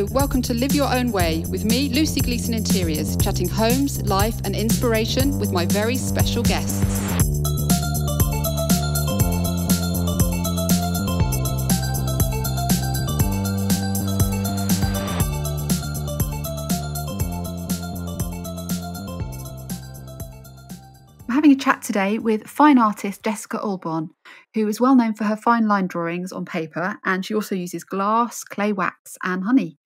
Hello, welcome to Live Your Own Way with me, Lucy Gleeson Interiors, chatting homes, life and inspiration with my very special guests. Having a chat today with fine artist Jessica Albarn, who is well known for her fine line drawings on paper, and she also uses glass, clay wax and honey.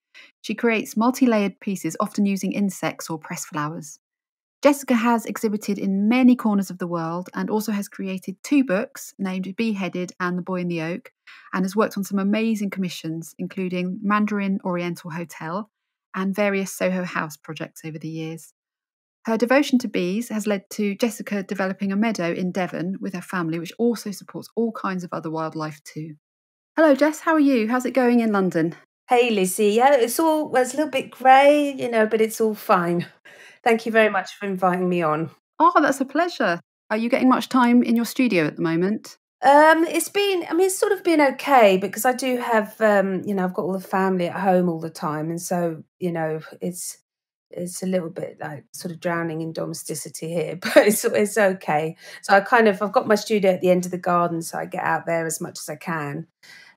She creates multi-layered pieces, often using insects or pressed flowers. Jessica has exhibited in many corners of the world and also has created two books named Bee-headed and The Boy in the Oak, and has worked on some amazing commissions, including Mandarin Oriental Hotel and various Soho House projects over the years. Her devotion to bees has led to Jessica developing a meadow in Devon with her family, which also supports all kinds of other wildlife too. Hello, Jess. How are you? How's it going in London? Hey, Lucy. Yeah, it's a little bit grey, you know, but it's all fine. Thank you very much for inviting me on. Oh, that's a pleasure. Are you getting much time in your studio at the moment? It's sort of been okay because I do have, I've got all the family at home all the time. And so, you know, it's a little bit like sort of drowning in domesticity here, but it's okay. So I've got my studio at the end of the garden, so I get out there as much as I can.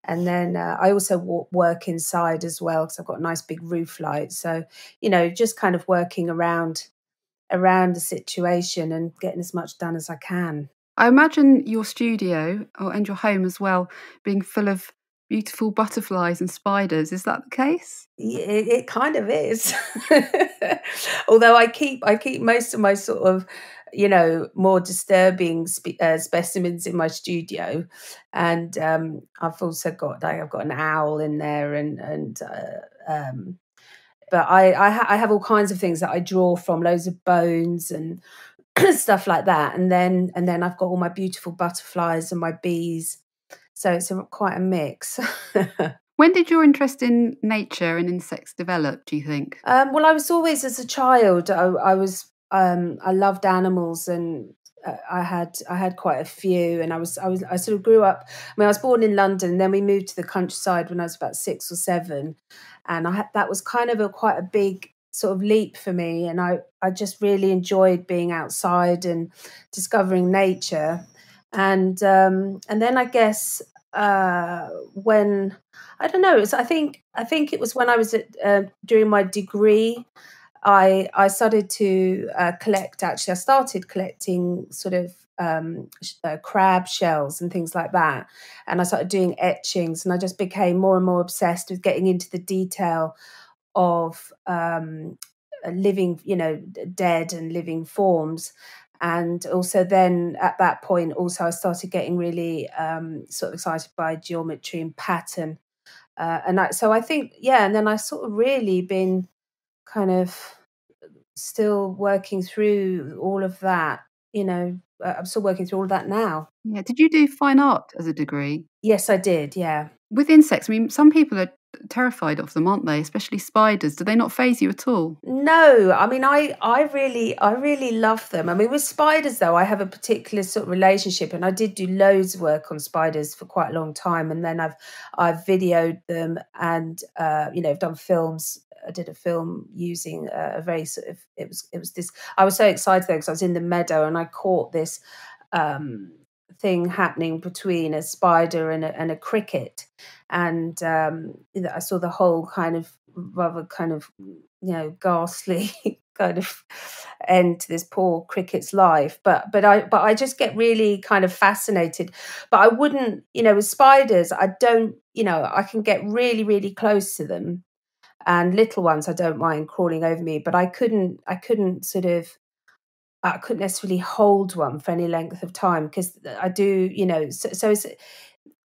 And then I also work inside as well because I've got a nice big roof light. So, you know, just kind of working around the situation and getting as much done as I can. I imagine your studio and your home as well being full of beautiful butterflies and spiders. Is that the case? Yeah, it kind of is. Although I keep most of my sort of, you know, more disturbing specimens in my studio, and I've also got I've got an owl in there, but I have all kinds of things that I draw from, loads of bones and stuff like that, and then I've got all my beautiful butterflies and my bees. So it's quite a mix. When did your interest in nature and insects develop, do you think? Well, I was always, as a child, I loved animals, and I had quite a few. And I sort of grew up. I was born in London, and then we moved to the countryside when I was about 6 or 7, and that was kind of quite a big sort of leap for me. And I just really enjoyed being outside and discovering nature. And then I guess I think it was when I was doing my degree, I started to collect. Actually, I started collecting sort of crab shells and things like that, and I started doing etchings, and I just became more and more obsessed with getting into the detail of living, you know, dead and living forms. And also then at that point also I started getting really sort of excited by geometry and pattern. And then I've sort of really been kind of still working through all of that, you know, I'm still working through all of that now. Yeah. Did you do fine art as a degree? Yes, I did, yeah. With insects, some people are terrified of them, aren't they? Especially spiders. Do they not faze you at all? No, I really love them. With spiders though, I have a particular sort of relationship, and I did do loads of work on spiders for quite a long time, and then I've videoed them, and I've done films. I did a film using a very sort of it was this. I was so excited though because I was in the meadow and I caught this thing happening between a spider and a cricket, and I saw the whole ghastly kind of end to this poor cricket's life, but I just get really kind of fascinated. But I wouldn't, with spiders, I can get really, really close to them, and little ones I don't mind crawling over me, but I couldn't necessarily hold one for any length of time because I do, so it's,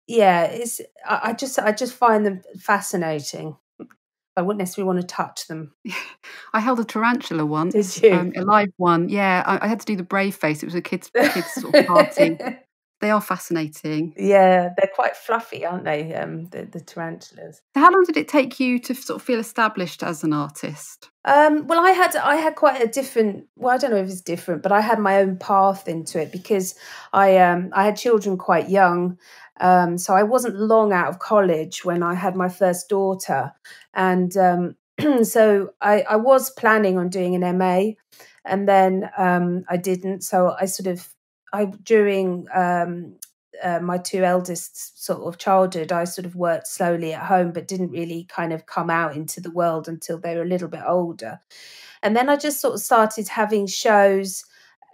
yeah, it's, I just find them fascinating. I wouldn't necessarily want to touch them. I held a tarantula once. Did you? A live one. Yeah. I had to do the brave face. It was a kids sort of party. They are fascinating. Yeah, they're quite fluffy, aren't they? The tarantulas. So how long did it take you to sort of feel established as an artist? Well, I had quite a different. Well, I don't know if it's different, but I had my own path into it because I had children quite young, So I wasn't long out of college when I had my first daughter. And so I was planning on doing an MA, and then I didn't. So I sort of, during my two eldest sort of childhood, I sort of worked slowly at home, but didn't really kind of come out into the world until they were a little bit older. And then I just sort of started having shows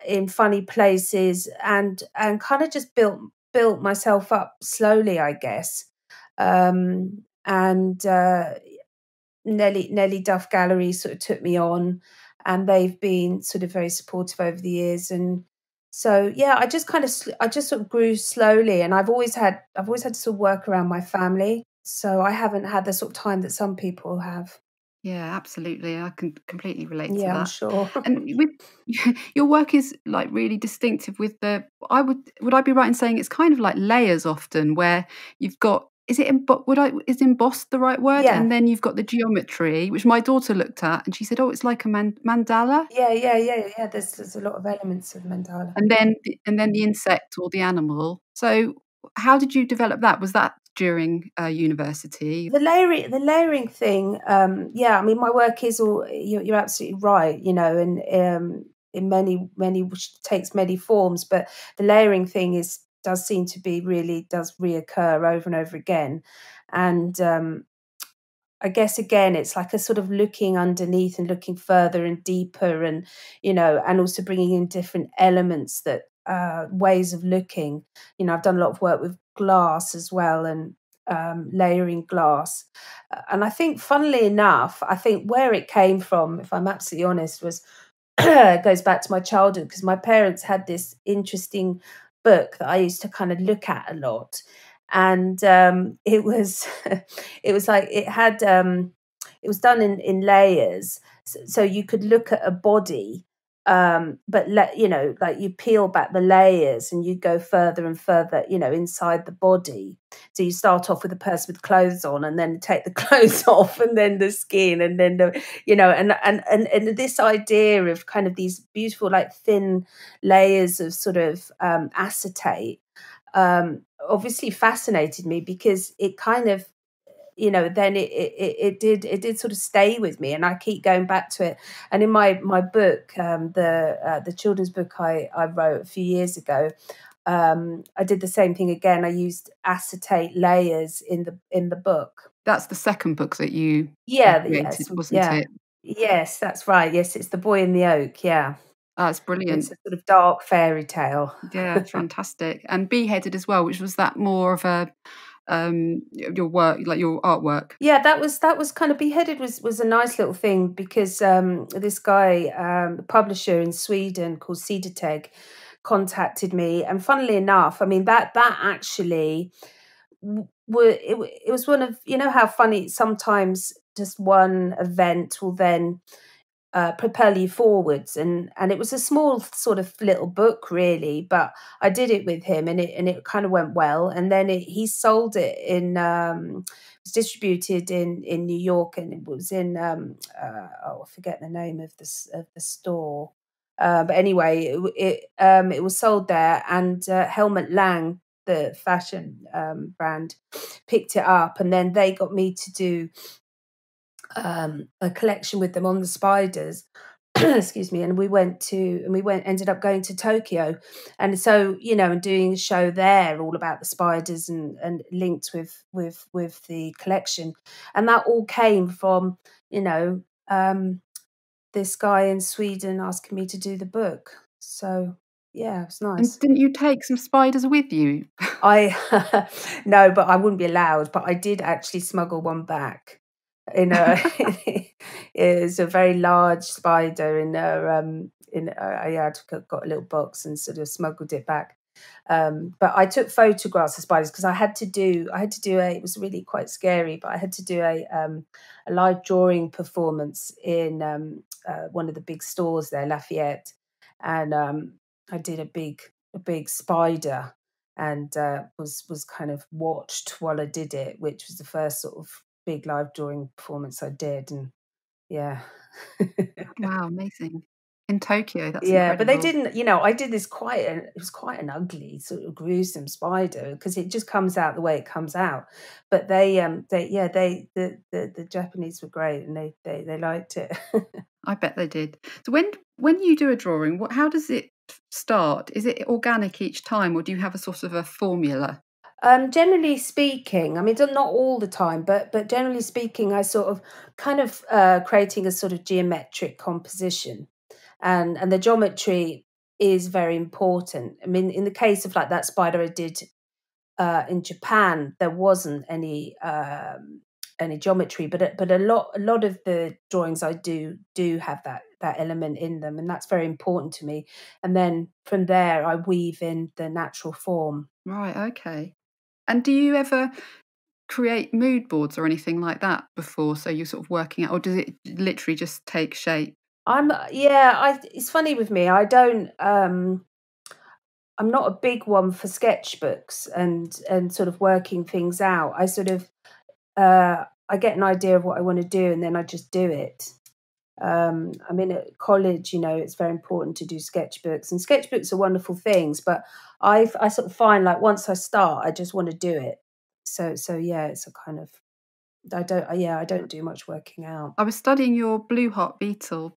in funny places, and kind of just built myself up slowly, I guess. Nelly Duff Gallery sort of took me on, and they've been sort of very supportive over the years. And so, yeah, I just sort of grew slowly, and I've always had to sort of work around my family. So I haven't had the sort of time that some people have. Yeah, absolutely. I can completely relate to that. Yeah, I'm sure. And with your work is like really distinctive with the, would I be right in saying it's kind of like layers often, where you've got, is embossed the right word? Yeah. And then you've got the geometry, which my daughter looked at and she said, oh, it's like a mandala. Yeah. There's a lot of elements of mandala. And then the insect or the animal. So how did you develop that? Was that during university? The layering thing, yeah, I mean, my work is all, you're absolutely right, you know, and in many, which takes many forms, but the layering thing does seem to be really does reoccur over and over again. And I guess, again, it's like a sort of looking underneath and looking further and deeper, and, you know, and also bringing in different elements that ways of looking. You know, I've done a lot of work with glass as well, and layering glass. And I think, funnily enough, I think where it came from, if I'm absolutely honest, was it goes back to my childhood, because my parents had this interesting book that I used to kind of look at a lot. And it was like it had it was done in layers, so you could look at a body. But you know, like you peel back the layers and you go further and further, you know, inside the body. So you start off with a person with clothes on, and then take the clothes off, and then the skin, and then the, you know, and this idea of kind of these beautiful, like, thin layers of sort of acetate obviously fascinated me, because it kind of, you know, then it did sort of stay with me, and I keep going back to it. And in my book, the children's book I wrote a few years ago, I did the same thing again. I used acetate layers in the book. That's the second book that you created, wasn't it? Yes, that's right. Yes, it's The Boy in the Oak. Yeah. Oh, that's brilliant. It's a sort of dark fairy tale. Yeah, fantastic. And Bee-headed as well, which was that more of a your work, like your artwork. Yeah, that was kind of, Bee-headed was a nice little thing, because this guy, the publisher in Sweden called Cedar Tech, contacted me, and funnily enough, I mean, that actually it was one of, you know how funny sometimes just one event will then propel you forwards, and it was a small sort of little book, really, but I did it with him, and it kind of went well, and then he sold it in it was distributed in New York, and it was in I forget the name of the store, but anyway, it was sold there, and Helmut Lang, the fashion brand, picked it up, and then they got me to do a collection with them on the spiders, excuse me, and ended up going to Tokyo, and so, you know, and doing a show there all about the spiders, and linked with the collection, and that all came from, you know, this guy in Sweden asking me to do the book. So yeah, it was nice. And didn't you take some spiders with you? I no, but I wouldn't be allowed. But I did actually smuggle one back. In a, it's a very large spider. I got a little box and sort of smuggled it back. But I took photographs of spiders, because I had to do a. It was really quite scary, but I had to do a live drawing performance in one of the big stores there, Lafayette, and I did a big spider, and was kind of watched while I did it, which was the first sort of big live drawing performance I did. And yeah. Wow, amazing. in Tokyo. That's incredible. But they didn't, you know, I did this it was quite an ugly sort of gruesome spider because it just comes out the way it comes out. But the Japanese were great and they liked it. I bet they did. So when you do a drawing, how does it start? Is it organic each time or do you have a sort of a formula? Generally speaking, I mean, not all the time, but generally speaking, I sort of creating a sort of geometric composition. And the geometry is very important. I mean, in the case of like that spider I did in Japan, there wasn't any geometry, but a lot of the drawings I do have that element in them, and that's very important to me. And then from there, I weave in the natural form. Right. Okay. And do you ever create mood boards or anything like that before? So you're sort of working out, or does it literally just take shape? It's funny with me. I don't. I'm not a big one for sketchbooks and sort of working things out. I sort of, I get an idea of what I want to do, and then I just do it. I mean, at college, you know, it's very important to do sketchbooks, and sketchbooks are wonderful things. But I sort of find like once I start, I just want to do it. So yeah, it's a kind of. I don't do much working out. I was studying your blue heart beetle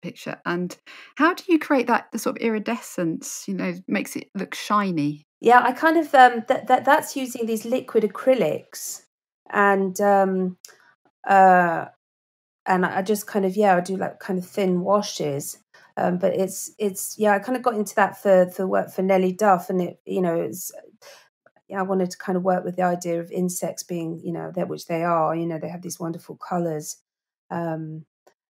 picture, and how do you create that, the sort of iridescence, you know, makes it look shiny? Yeah, I kind of, that's using these liquid acrylics, and I just kind of, yeah, I do like kind of thin washes, but it's yeah, I kind of got into that for work for Nelly Duff, and it, you know, it's. Yeah, I wanted to kind of work with the idea of insects being, you know, which they are, you know, they have these wonderful colours. So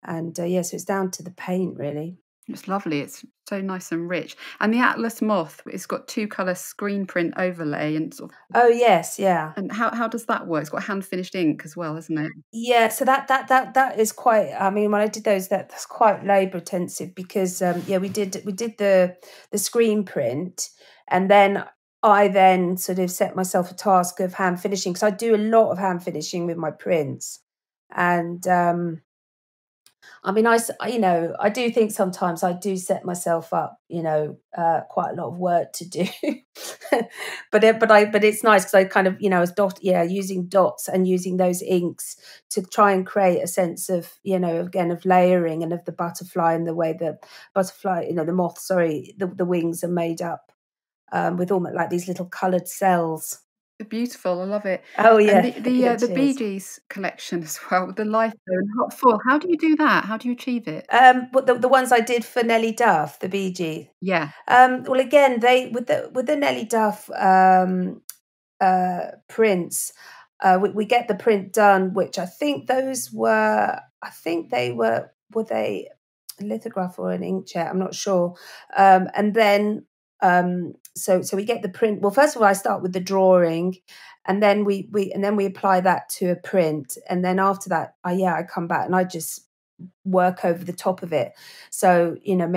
it's down to the paint, really. It's lovely. It's so nice and rich. And the Atlas moth, it's got two-colour screen print overlay and sort of... Oh, yes, yeah. And how does that work? It's got hand-finished ink as well, hasn't it? Yeah, so that is quite... I mean, when I did those, that's quite labour-intensive because, we did the screen print and then... I then sort of set myself a task of hand finishing because I do a lot of hand finishing with my prints. And I mean, I do think sometimes I do set myself up, you know, quite a lot of work to do. but it's nice because I kind of, you know, using dots and using those inks to try and create a sense of, you know, again of layering and of the butterfly and the way the wings are made up. With almost like these little coloured cells. Beautiful, I love it. Oh yeah, and the Bee Gees collection as well. The Life and Hot Fall. How do you do that? How do you achieve it? But the ones I did for Nelly Duff, the Bee Gee. Yeah. Well, again, they with the Nelly Duff prints, we get the print done, which I think those were. I think they were they a lithograph or an inkjet? I'm not sure. And then. So we get the print. Well, first of all, I start with the drawing, and then we apply that to a print, and then after that, I come back and I just work over the top of it. So you know,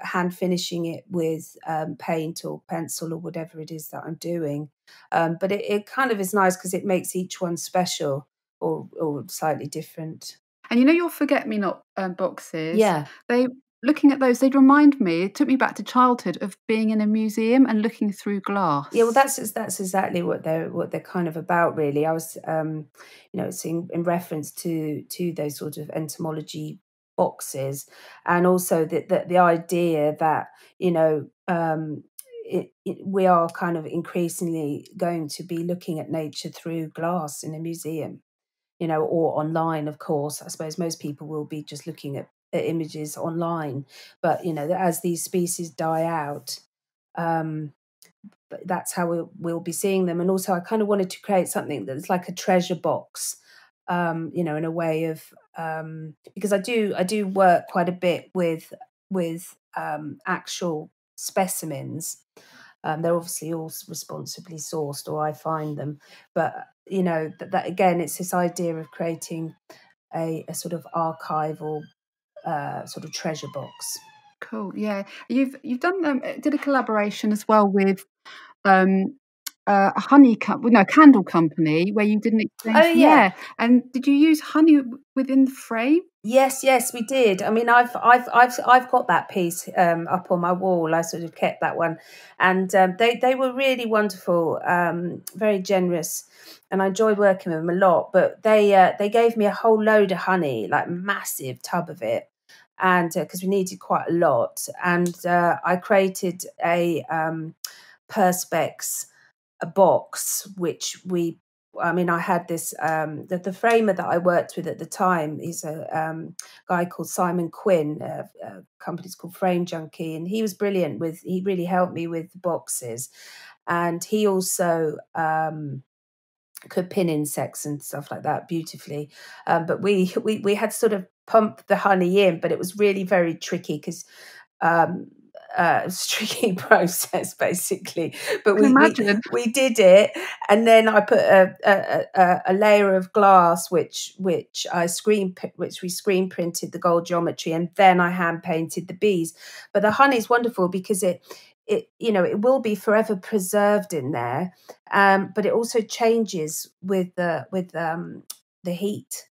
hand finishing it with paint or pencil or whatever it is that I'm doing. But it kind of is nice because it makes each one special or slightly different. And you know, your forget-me-not boxes. Yeah, Looking at those, they'd remind me, it took me back to childhood of being in a museum and looking through glass. Yeah, well, that's exactly what they're kind of about, really. I was, you know, it's in reference to those sort of entomology boxes, and also the idea that, you know, we are kind of increasingly going to be looking at nature through glass in a museum, you know, or online, of course. I suppose most people will be just looking at images online, but you know, as these species die out, that's how we'll be seeing them. And also I kind of wanted to create something that's like a treasure box, you know, in a way of because I do work quite a bit with actual specimens. They're obviously all responsibly sourced, or I find them, but you know, that again, it's this idea of creating a sort of archival sort of treasure box. Cool, yeah. You've done did a collaboration as well with a honey candle company where you didn't explain. Oh, yeah. And did you use honey within the frame? Yes, we did. I mean, I've got that piece up on my wall. I sort of kept that one, and they were really wonderful, very generous, and I enjoyed working with them a lot. But they gave me a whole load of honey, like massive tub of it, and because we needed quite a lot, and I created a Perspex a box, which we. I mean, I had this, the framer that I worked with at the time is a guy called Simon Quinn, a company's called Frame Junkie, and he was brilliant with, he really helped me with the boxes. And he also could pin insects and stuff like that beautifully. But we had sort of pumped the honey in, but it was really very tricky because it's a tricky process basically, but we did it, and then I put a layer of glass which we screen printed the gold geometry, and then I hand painted the bees. But the honey is wonderful because it you know, it will be forever preserved in there, but it also changes with the heat.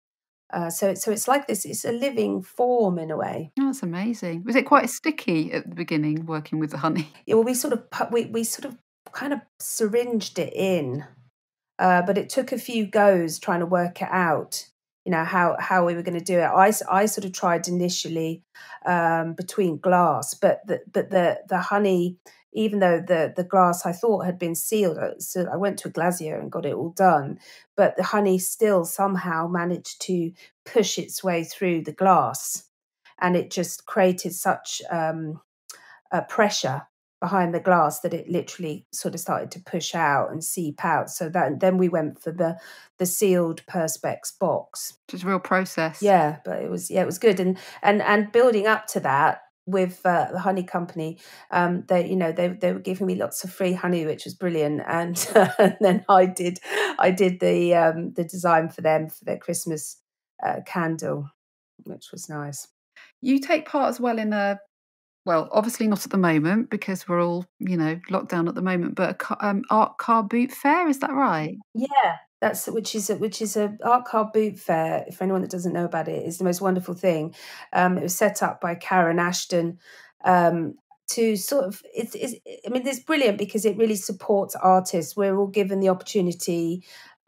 So it's like this. It's a living form in a way. Oh, that's amazing. Was it quite sticky at the beginning working with the honey? Yeah, well, we sort of kind of syringed it in, but it took a few goes trying to work it out. You know how we were going to do it. I sort of tried initially between glass, but the honey. Even though the glass I thought had been sealed, so I went to a glazier and got it all done, but the honey still somehow managed to push its way through the glass, and it just created such a pressure behind the glass that it literally sort of started to push out and seep out. So that then we went for the sealed Perspex box. It was a real process. Yeah, but it was good, and building up to that. With the honey company, they were giving me lots of free honey, which was brilliant, and then I did the design for them for their Christmas candle, which was nice. You take part as well in a, well, obviously not at the moment because we're all, you know, locked down at the moment, but art car boot fair, is that right? Yeah. That's which is a art car boot fair. If anyone that doesn't know about it, is the most wonderful thing. It was set up by Karen Ashton to sort of. I mean, it's brilliant because it really supports artists. We're all given the opportunity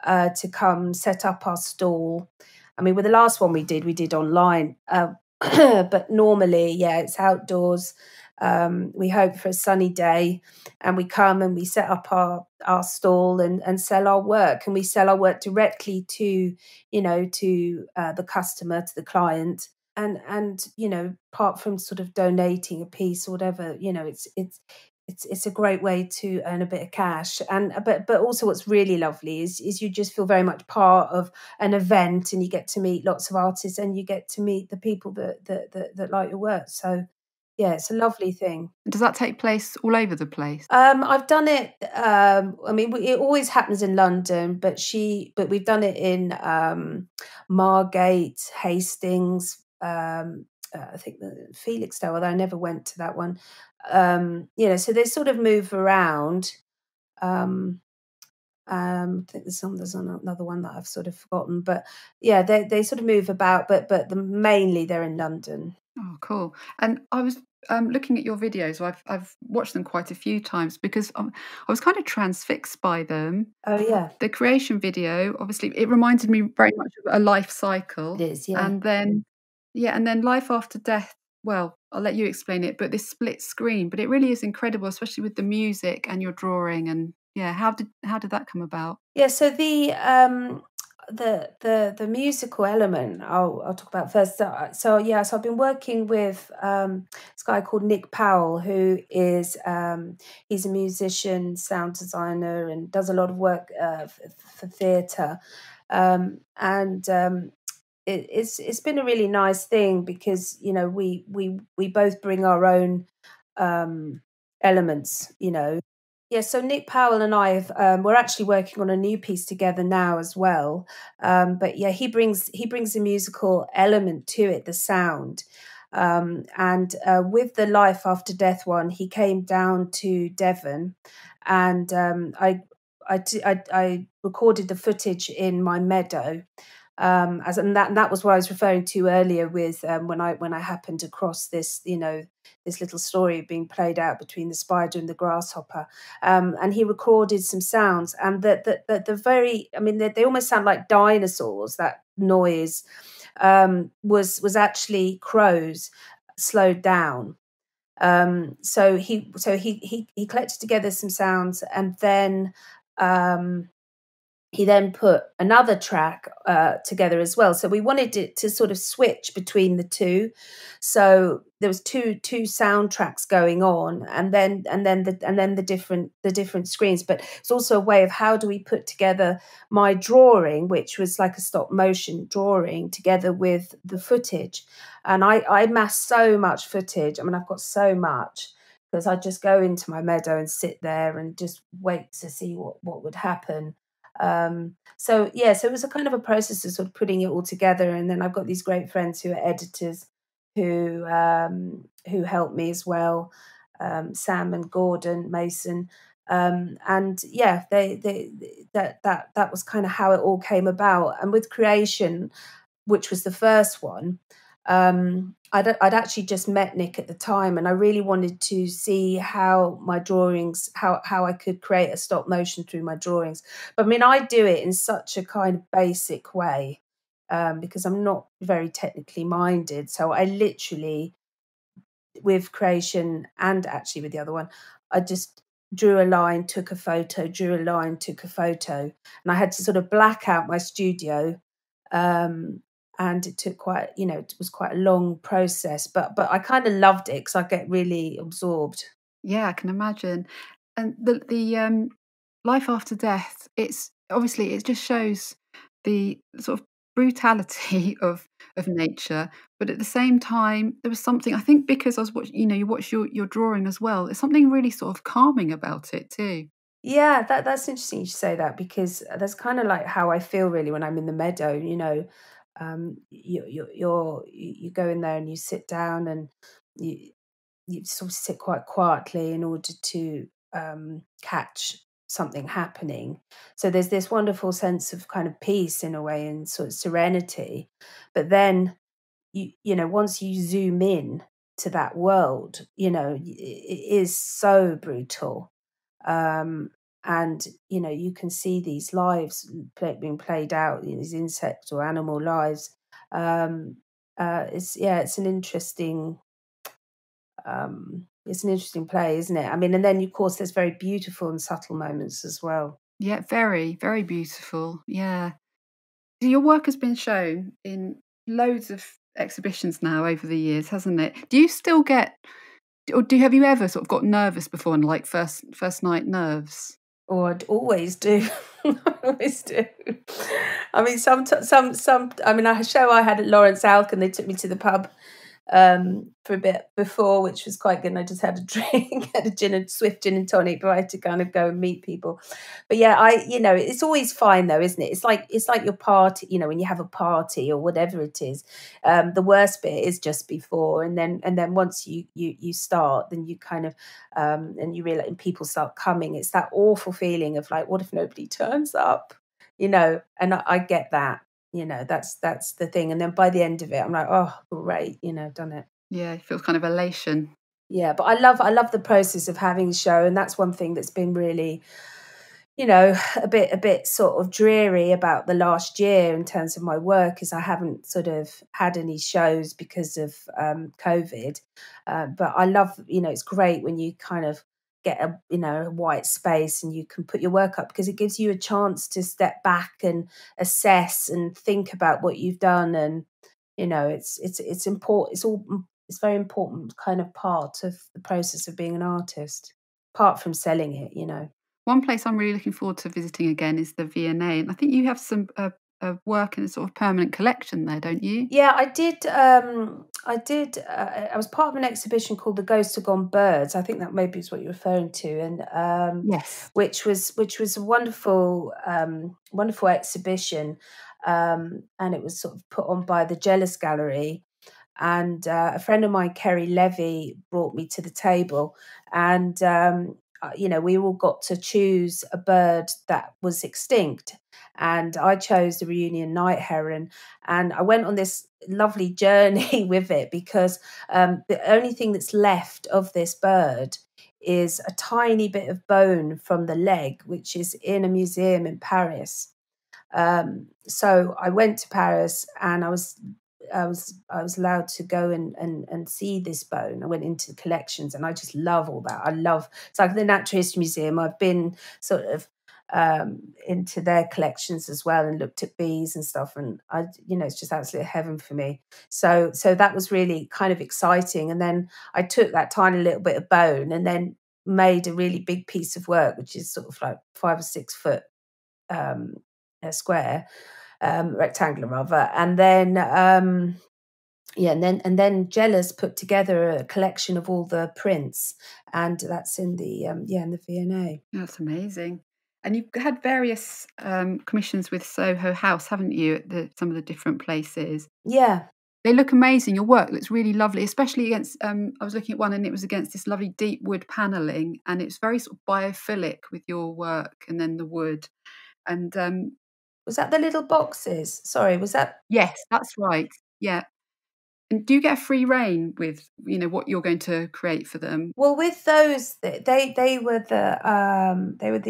to come set up our stall. I mean, with the last one we did online, but normally, yeah, it's outdoors. We hope for a sunny day, and we come and we set up our stall and sell our work, and we sell our work directly to, you know, to the customer, to the client, and you know, apart from sort of donating a piece or whatever, you know, it's a great way to earn a bit of cash. And but also what's really lovely is you just feel very much part of an event, and you get to meet lots of artists, and you get to meet the people that like your work. So. Yeah, it's a lovely thing. Does that take place all over the place? I've done it. I mean, it always happens in London, but we've done it in Margate, Hastings. I think Felixstowe, although I never went to that one. You know, so they sort of move around. I think there's another one that I've sort of forgotten, but yeah, they sort of move about, but mainly they're in London. Oh, cool! And I was looking at your videos. I've watched them quite a few times because I was kind of transfixed by them. Oh yeah, the creation video. Obviously, it reminded me very much of A Life Cycle. It is, yeah. And then, yeah, and then Life After Death. Well, I'll let you explain it. But this split screen, but it really is incredible, especially with the music and your drawing. And yeah, how did that come about? Yeah, so the musical element I'll talk about first. So I've been working with this guy called Nick Powell, who is he's a musician, sound designer, and does a lot of work for theatre. It's been a really nice thing because, you know, we both bring our own elements, you know. Yeah, so Nick Powell and I, we're actually working on a new piece together now as well. But yeah, he brings a musical element to it, the sound. And with the Life After Death one, he came down to Devon, and I recorded the footage in my meadow, and that was what I was referring to earlier with when I happened across this, you know, this little story being played out between the spider and the grasshopper, and he recorded some sounds, and the very, I mean, they almost sound like dinosaurs. That noise was actually crows slowed down. So he collected together some sounds, and then he then put another track together as well. So we wanted it to sort of switch between the two. So there was two soundtracks going on, and then the different screens. But it's also a way of how do we put together my drawing, which was like a stop motion drawing, together with the footage. And I amassed so much footage. I mean, I've got so much, because I just go into my meadow and sit there and just wait to see what would happen. So it was a kind of a process of sort of putting it all together. And then I've got these great friends who are editors who helped me as well, Sam and Gordon Mason, and that was kind of how it all came about. And with Creation, which was the first one, I'd actually just met Nick at the time, and I really wanted to see how my drawings, how I could create a stop motion through my drawings. But I mean, I do it in such a kind of basic way. Because I'm not very technically minded. So I literally, with Creation and actually with the other one, I just drew a line, took a photo, drew a line, took a photo. And I had to sort of black out my studio. And it took quite, you know, it was quite a long process. But I kind of loved it because I get really absorbed. Yeah, I can imagine. And the Life After Death, it's obviously, it just shows the sort of brutality of nature, but at the same time there was something, I think, because I was watching, you know, you watch your drawing as well, there's something really sort of calming about it too. Yeah, that's interesting you should say that, because that's kind of like how I feel really when I'm in the meadow, you know. You go in there and you sit down, and you sort of sit quite quietly in order to catch something happening. So there's this wonderful sense of kind of peace in a way, and sort of serenity. But then you know, once you zoom in to that world, you know, it is so brutal, and you know, you can see these lives being played out, these insect or animal lives. It's an interesting play, isn't it? I mean, and then, of course, there's very beautiful and subtle moments as well. Yeah, very, very beautiful, yeah. Your work has been shown in loads of exhibitions now over the years, hasn't it? Do you still get, or have you ever sort of got nervous before, and like first night nerves? Oh, I'd always do. I always do. I mean, a show I had at Lawrence Alk, and they took me to the pub for a bit before, which was quite good, and I just had a drink, had a swift gin and tonic, but I had to kind of go and meet people. But yeah, you know, it's always fine though, isn't it? It's like your party, you know, when you have a party or whatever it is, the worst bit is just before, and then once you start, then you kind of and you realize, and people start coming, it's that awful feeling of like, what if nobody turns up, you know? And I get that. You know, that's the thing. And then by the end of it, I'm like, oh, great, you know, done it. Yeah, it feels kind of elation. Yeah, but I love the process of having a show, and that's one thing that's been really, you know, a bit sort of dreary about the last year in terms of my work, is I haven't sort of had any shows because of COVID. But I love, you know, it's great when you kind of get a, you know, a white space and you can put your work up, because it gives you a chance to step back and assess and think about what you've done. And you know, it's important, it's very important kind of part of the process of being an artist, apart from selling it, you know. One place I'm really looking forward to visiting again is the V&A, and I think you have some work in a sort of permanent collection there, don't you? Yeah, I did. I was part of an exhibition called The Ghosts of Gone Birds. I think that maybe is what you're referring to, and yes, which was a wonderful, wonderful exhibition, and it was sort of put on by the Jealous Gallery. And a friend of mine, Kerry Levy, brought me to the table, and you know, we all got to choose a bird that was extinct. And I chose the reunion night heron. And I went on this lovely journey with it, because the only thing that's left of this bird is a tiny bit of bone from the leg, which is in a museum in Paris. So I went to Paris, and I was allowed to go and see this bone. I went into the collections, and I just love all that. I love, it's like the Natural History Museum. I've been sort of into their collections as well, and looked at bees and stuff, and I, you know, it's just absolute heaven for me. So that was really kind of exciting. And then I took that tiny little bit of bone and then made a really big piece of work, which is sort of like 5 or 6 foot square, rectangular rather. And then and then Jealous put together a collection of all the prints, and that's in the in the V&A. That's amazing. And you've had various commissions with Soho House, haven't you, at some of the different places? Yeah. They look amazing. Your work looks really lovely, especially against, I was looking at one and it was against this lovely deep wood panelling, and it's very sort of biophilic with your work and then the wood. And was that the little boxes? Sorry, was that? Yes, that's right. Yeah. And do you get free rein with, you know, what you're going to create for them? Well, with those, they were the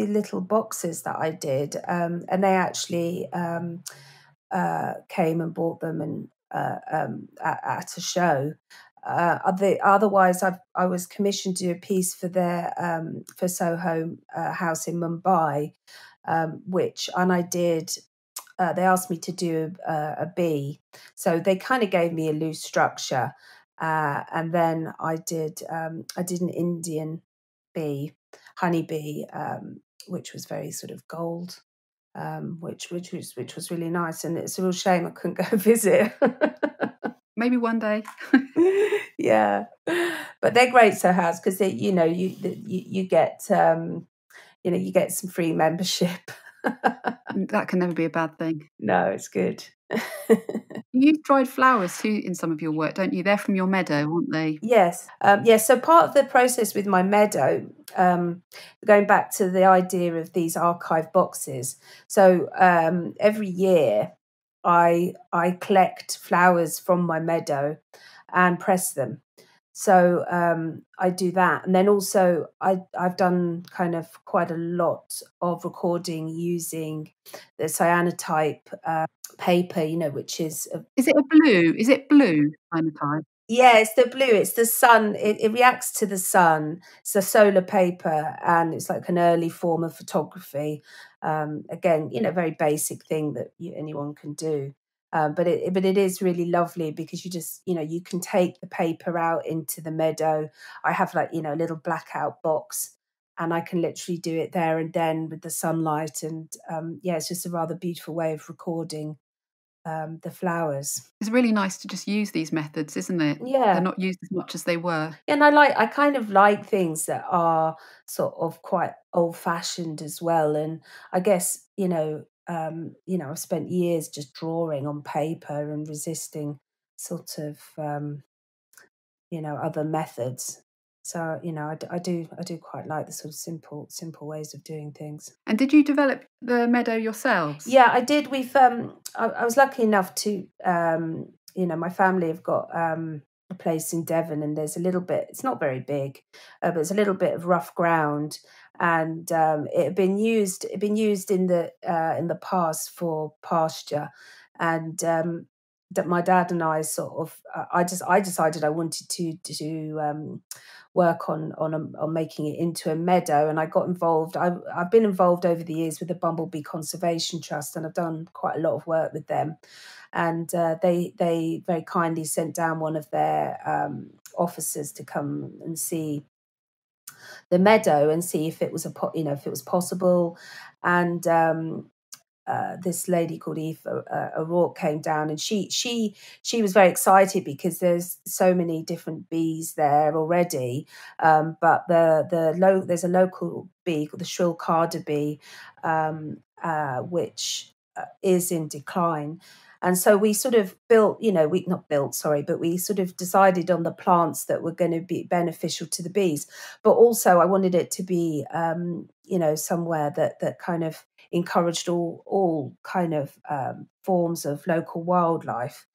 little boxes that I did, and they actually came and bought them and at a show. Otherwise, I was commissioned to do a piece for their for Soho House in Mumbai, I did. They asked me to do a bee. So they kind of gave me a loose structure. And then I did an Indian bee, honeybee, which was very sort of gold, which was really nice. And it's a real shame I couldn't go visit. Maybe one day. Yeah. But they're great, Soho House, because, you know, you get some free membership. That can never be a bad thing. No, it's good. You've dried flowers too in some of your work, don't you? They're from your meadow, aren't they? Yes. So part of the process with my meadow, going back to the idea of these archive boxes. So every year I collect flowers from my meadow and press them. So I do that. And then also I've done kind of quite a lot of recording using the cyanotype paper, you know, which is... Is it blue cyanotype? Yeah, it's the blue. It's the sun. It reacts to the sun. It's a solar paper, and it's like an early form of photography. Again, you know, very basic thing that anyone can do. But it is really lovely, because you just, you know, you can take the paper out into the meadow. I have, like, you know, a little blackout box, and I can literally do it there and then with the sunlight. And it's just a rather beautiful way of recording the flowers. It's really nice to just use these methods, isn't it? Yeah. They're not used as much as they were. And I kind of like things that are sort of quite old fashioned as well. And I guess, you know, I've spent years just drawing on paper and resisting sort of, other methods. So, you know, I do quite like the sort of simple ways of doing things. And did you develop the meadow yourselves? Yeah, I did. I was lucky enough to, my family have got a place in Devon, and there's a little bit, it's not very big, but it's a little bit of rough ground. And it had been used. It had been used in the past for pasture, and that my dad and I sort of. I decided I wanted to work on making it into a meadow, and I got involved. I've been involved over the years with the Bumblebee Conservation Trust, and I've done quite a lot of work with them. And they very kindly sent down one of their officers to come and see the meadow and see if it was possible. And this lady called Eve O'Rourke came down, and she was very excited because there's so many different bees there already. But there's a local bee called the shrill carder bee, which is in decline. And so we sort of built, you know, we sort of decided on the plants that were going to be beneficial to the bees. But also I wanted it to be, you know, somewhere that kind of encouraged all kind of forms of local wildlife.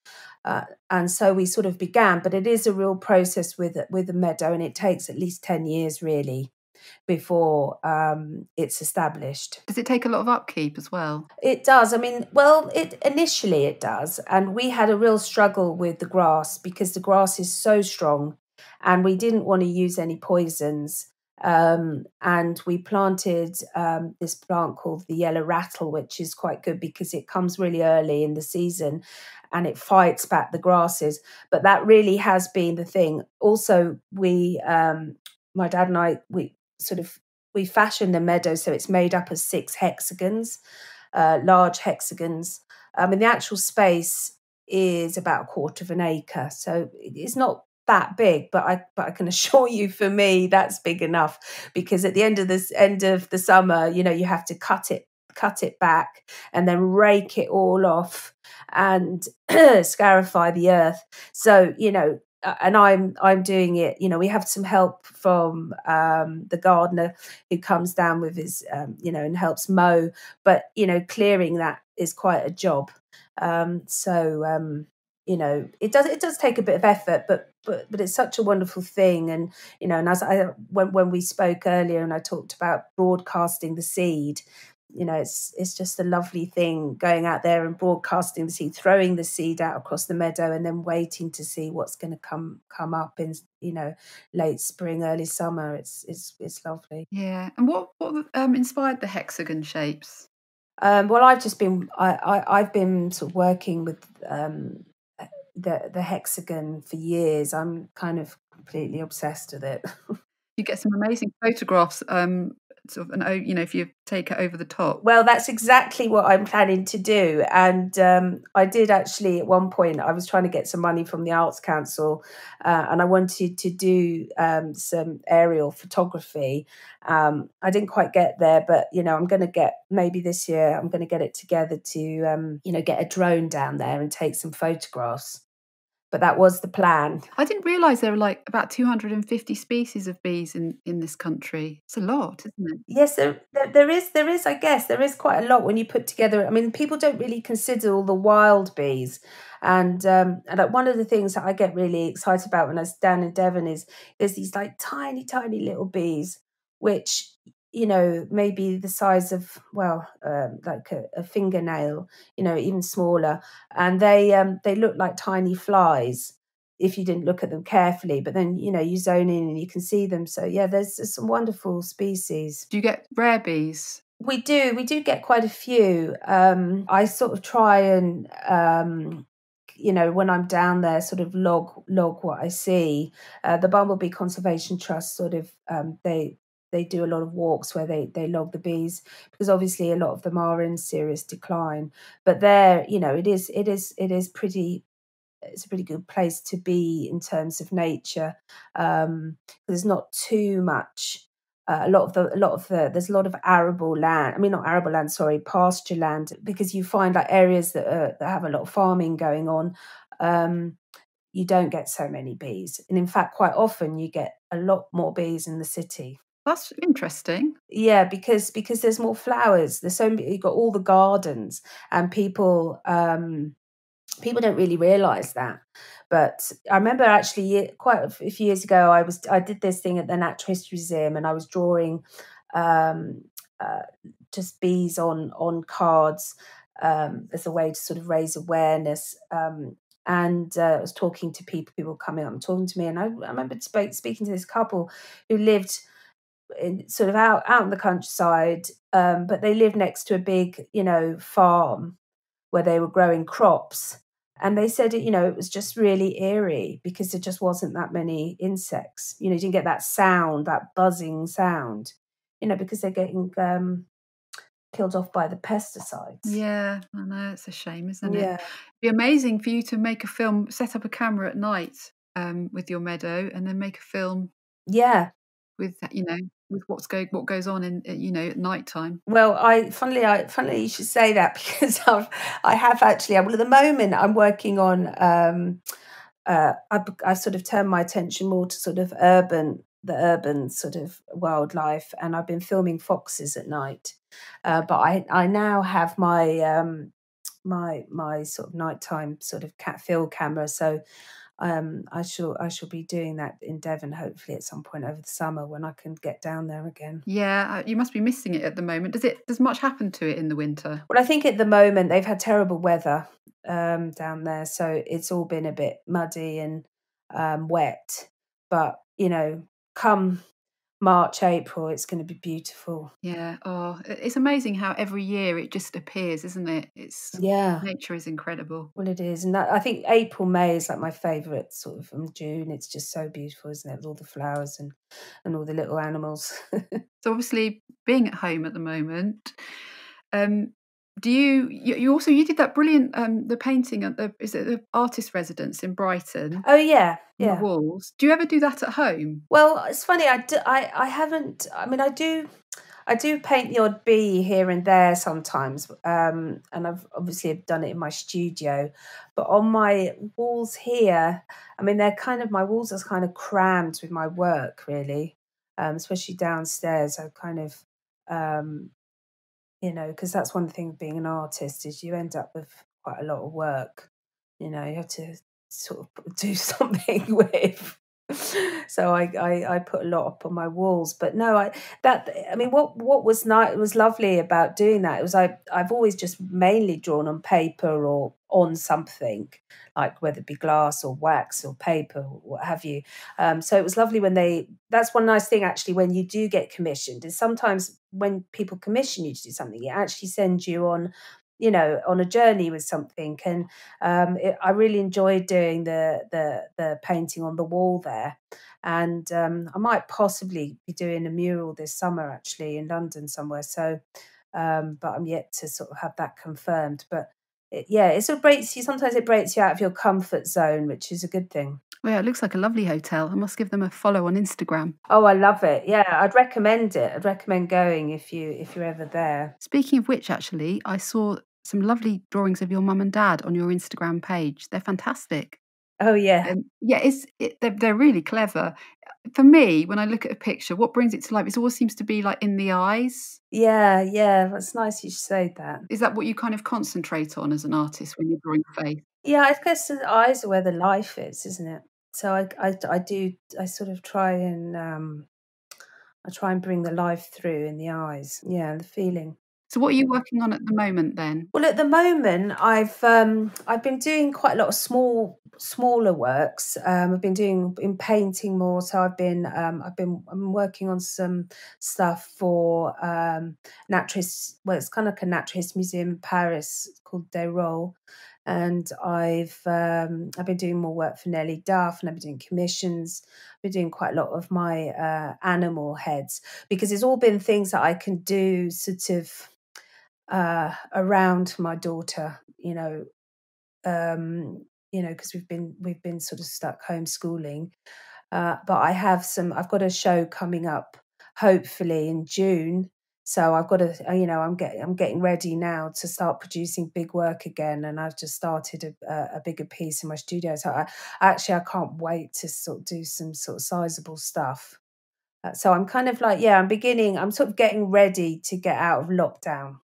And so we sort of began, but it is a real process with the meadow, and it takes at least 10 years really before it's established. Does it take a lot of upkeep as well? It does. I mean, well, initially it does. And we had a real struggle with the grass because the grass is so strong and we didn't want to use any poisons. And we planted this plant called the yellow rattle, which is quite good because it comes really early in the season and it fights back the grasses. But that really has been the thing. Also, we, my dad and I, we fashioned the meadow so it's made up of 6 hexagons, large hexagons. I mean, the actual space is about a quarter of an acre, so it's not that big, but I can assure you, for me, that's big enough, because at the end of the summer, you know, you have to cut it back and then rake it all off and scarify the earth. So, you know, and I'm doing it, you know, we have some help from the gardener who comes down with his, you know, and helps mow. But, you know, clearing that is quite a job. You know, it does take a bit of effort, but it's such a wonderful thing. And, you know, and as when we spoke earlier and I talked about broadcasting the seed, you know, it's just a lovely thing going out there and broadcasting the seed, throwing the seed out across the meadow and then waiting to see what's going to come up in, you know, late spring, early summer. It's lovely. Yeah. And what inspired the hexagon shapes? Well, I've just been I've been sort of working with the hexagon for years. I'm kind of completely obsessed with it. You get some amazing photographs. Sort of an, you know, if you take it over the top. Well, that's exactly what I'm planning to do. And I did actually at one point, I was trying to get some money from the Arts Council and I wanted to do some aerial photography. I didn't quite get there, but, you know, I'm going to get, maybe this year, I'm going to get it together to, you know, get a drone down there and take some photographs. But that was the plan. I didn't realise there were like about 250 species of bees in this country. It's a lot, isn't it? Yes, there is, I guess, there is quite a lot when you put together. I mean, people don't really consider all the wild bees. And one of the things that I get really excited about when I was down in Devon is there's these like tiny, tiny little bees, which, you know, maybe the size of, well, like a fingernail, you know, even smaller. And they look like tiny flies if you didn't look at them carefully. But then, you know, you zone in and you can see them. So, yeah, there's some wonderful species. Do you get rare bees? We do. We do get quite a few. I sort of try and... you know, when I'm down there, sort of log what I see. The Bumblebee Conservation Trust sort of, they do a lot of walks where they log the bees, because obviously a lot of them are in serious decline. But there, you know, it is pretty, it's a pretty good place to be in terms of nature. There's not too much. There's a lot of arable land. I mean, not arable land, sorry, pasture land, because you find like areas that have a lot of farming going on. You don't get so many bees, and in fact, quite often you get a lot more bees in the city. That's interesting. Yeah, because there's more flowers. There's so many, you've got all the gardens, and people don't really realise that. But I remember actually quite a few years ago, I did this thing at the Natural History Museum, and I was drawing just bees on cards as a way to sort of raise awareness. I was talking to people coming up and talking to me, and I remember speaking to this couple who lived in, sort of out in the countryside, but they lived next to a big, you know, farm where they were growing crops. And they said, you know, it was just really eerie because there just wasn't that many insects. You know, you didn't get that sound, that buzzing sound, you know, because they're getting killed off by the pesticides. Yeah, I know. It's a shame, isn't it? Yeah. It'd be amazing for you to make a film, set up a camera at night with your meadow and then make a film. Yeah. with, you know, with what goes on in, you know, at night time. Well, funnily you should say that, because I have actually. Well, at the moment I'm working on. I've sort of turned my attention more to sort of the urban sort of wildlife, and I've been filming foxes at night. But I now have my my sort of nighttime sort of cat film camera, so. I shall be doing that in Devon hopefully at some point over the summer when I can get down there again. Yeah, you must be missing it at the moment. Does much happen to it in the winter? Well, I think at the moment they've had terrible weather down there, so it's all been a bit muddy and wet. But you know, come March, April, it's going to be beautiful. Yeah. Oh, it's amazing how every year it just appears, isn't it? It's, yeah, nature is incredible. Well, it is. And that, I think April, May is like my favourite sort of, and June, it's just so beautiful, isn't it, with all the flowers and all the little animals. So obviously being at home at the moment, you did that brilliant the painting at the, is it the Artist Residence in Brighton? Oh yeah, yeah. The walls. Do you ever do that at home? Well, it's funny. I haven't. I mean, I do paint the odd bee here and there sometimes, and I've obviously done it in my studio. But on my walls here, I mean, they're kind of, my walls are kind of crammed with my work, really, especially downstairs. I kind of. You know, because that's one thing being an artist, is you end up with quite a lot of work. You know, you have to sort of do something with. So I put a lot up on my walls. But no, I mean, what was nice, was lovely about doing that, it was I've always just mainly drawn on paper or on something, like whether it be glass or wax or paper or what have you. So it was lovely when that's one nice thing actually when you do get commissioned, is sometimes when people commission you to do something, it actually sends you on, you know, on a journey with something. And I really enjoyed doing the painting on the wall there. And I might possibly be doing a mural this summer actually in London somewhere. So, but I'm yet to sort of have that confirmed. But it, yeah, it sort of breaks you, sometimes it breaks you out of your comfort zone, which is a good thing. Well, yeah, it looks like a lovely hotel. I must give them a follow on Instagram. Oh, I love it. Yeah, I'd recommend it. I'd recommend going if you're ever there. Speaking of which, actually, I saw some lovely drawings of your mum and dad on your Instagram page. They're fantastic. Oh, yeah. Yeah, they're really clever. For me, when I look at a picture, what brings it to life, it always seems to be like in the eyes. Yeah, yeah, that's nice you say that. Is that what you kind of concentrate on as an artist when you're drawing face? Yeah, I guess the eyes are where the life is, isn't it? So I sort of try and bring the life through in the eyes, yeah, the feeling. So what are you working on at the moment then? Well, at the moment I've been doing quite a lot of smaller works. I've been painting more, so I'm working on some stuff for it's kind of like a natural history museum in Paris called Des Rolles. And I've been doing more work for Nelly Duff, and I've been doing commissions. I've been doing quite a lot of my animal heads, because it's all been things that I can do sort of around my daughter, you know, because we've been sort of stuck homeschooling. But I've got a show coming up hopefully in June. So I've got to, you know, I'm getting ready now to start producing big work again, and I've just started a bigger piece in my studio. So I can't wait to sort of do some sort of sizable stuff. So I'm kind of like, yeah, I'm sort of getting ready to get out of lockdown.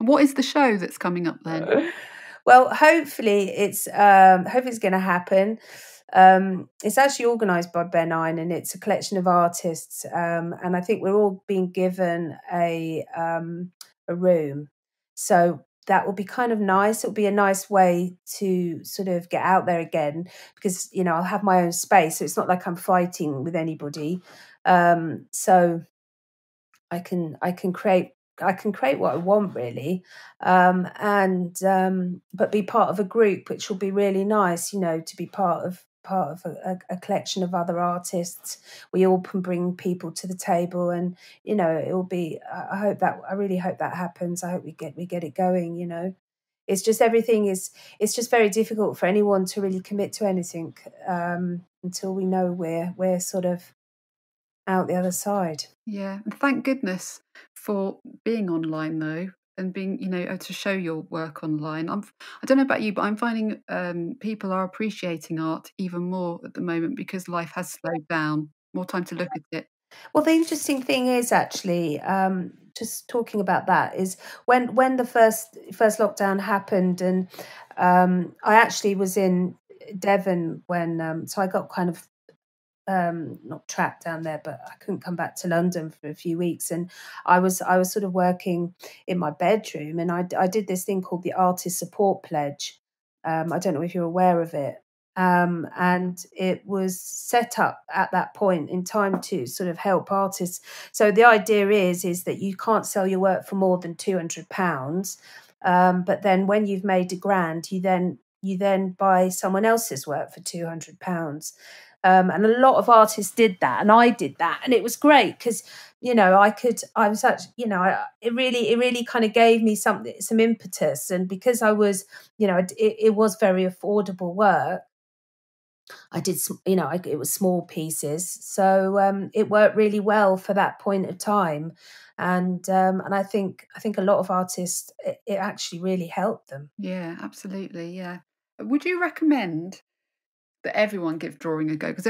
What is the show that's coming up then? Well, hopefully it's going to happen. It's actually organised by Ben Eine, and it's a collection of artists, and I think we're all being given a room, so that will be kind of nice. It'll be a nice way to sort of get out there again, because you know, I'll have my own space, so it's not like I'm fighting with anybody. So I can create what I want, really, but be part of a group, which will be really nice, you know, to be part of a collection of other artists. We all can bring people to the table, and you know, it will be. I really hope that happens. I hope we get it going. You know, it's just everything is. It's just very difficult for anyone to really commit to anything until we know we're sort of out the other side. Yeah, and thank goodness for being online though, and being, you know, able to show your work online. I don't know about you, but I'm finding people are appreciating art even more at the moment because life has slowed down, more time to look at it. Well, the interesting thing is actually, just talking about that, is when the first lockdown happened, and I actually was in Devon when, so I got kind of not trapped down there, but I couldn't come back to London for a few weeks, and I was sort of working in my bedroom, and I did this thing called the Artist Support Pledge. I don't know if you're aware of it. And it was set up at that point in time to sort of help artists. So the idea is that you can't sell your work for more than £200. But then when you've made £1,000, you then buy someone else's work for £200. And a lot of artists did that, and I did that, and it was great because, you know, it really kind of gave me some impetus, and because I was, you know, it was very affordable work. I did, you know, it was small pieces, so it worked really well for that point of time, and I think a lot of artists it actually really helped them. Yeah, absolutely. Yeah, would you recommend that everyone give drawing a go? Because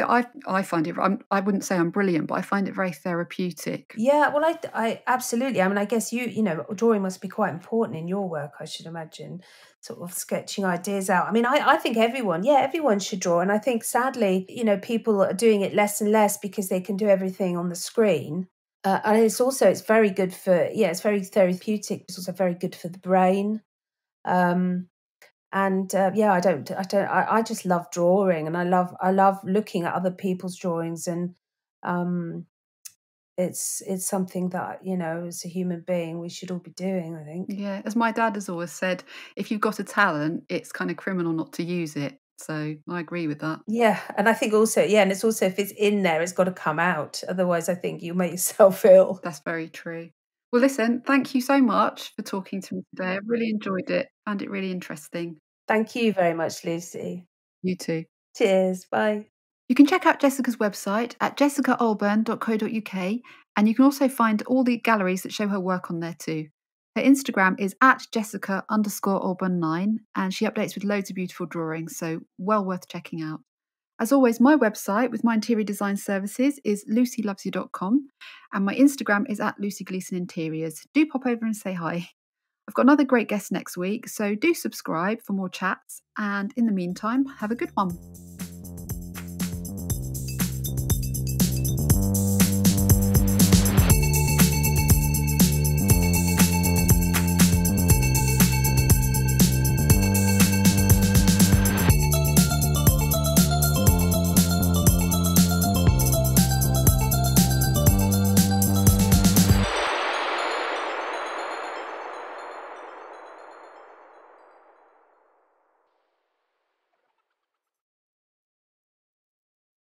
I find it, I wouldn't say I'm brilliant, but I find it very therapeutic. Yeah, well, I absolutely. I mean, I guess you know, drawing must be quite important in your work, I should imagine, sort of sketching ideas out. I mean, I think everyone should draw. And I think sadly, you know, people are doing it less and less because they can do everything on the screen. And it's very good for, yeah, it's very therapeutic. It's also very good for the brain. And yeah, I just love drawing, and I love looking at other people's drawings, and it's something that, you know, as a human being, we should all be doing, I think. Yeah, as my dad has always said, if you've got a talent, it's kind of criminal not to use it. So I agree with that. Yeah, and I think also, yeah, and it's also, if it's in there, it's got to come out. Otherwise, I think you'll make yourself ill. That's very true. Well, listen, thank you so much for talking to me today. I really enjoyed it, found it really interesting. Thank you very much, Lucy. You too. Cheers. Bye. You can check out Jessica's website at jessicaalbarn.co.uk, and you can also find all the galleries that show her work on there too. Her Instagram is at jessica_albarn9, and she updates with loads of beautiful drawings, so well worth checking out. As always, my website with my interior design services is lucylovesy.com, and my Instagram is at Lucy Gleeson Interiors. Do pop over and say hi. I've got another great guest next week, so do subscribe for more chats, and in the meantime, have a good one.